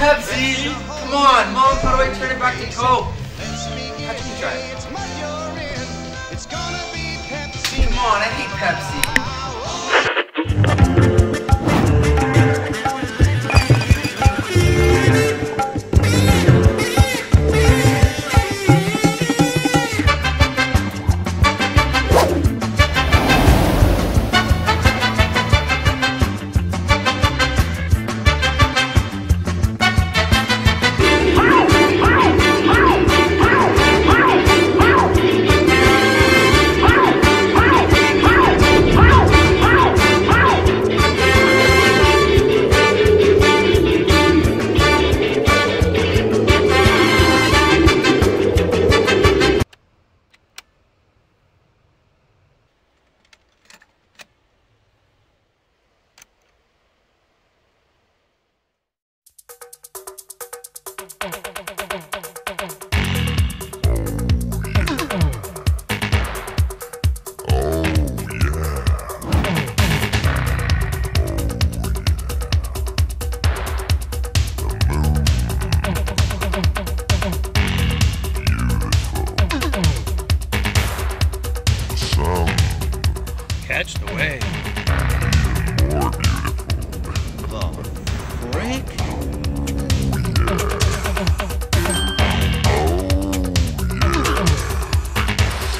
Pepsi! Come on, Mom, how do I turn it back to Coke? How can you try it? Come on, I hate Pepsi. Catch the wave. More beautiful. The frick?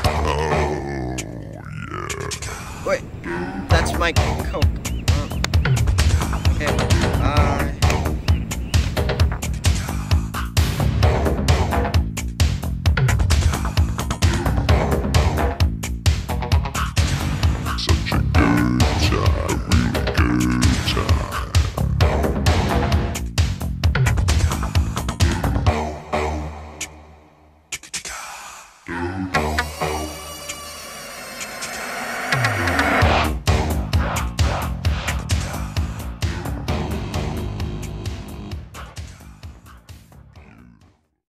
Oh, yeah. Wait, that's my Coke. Okay,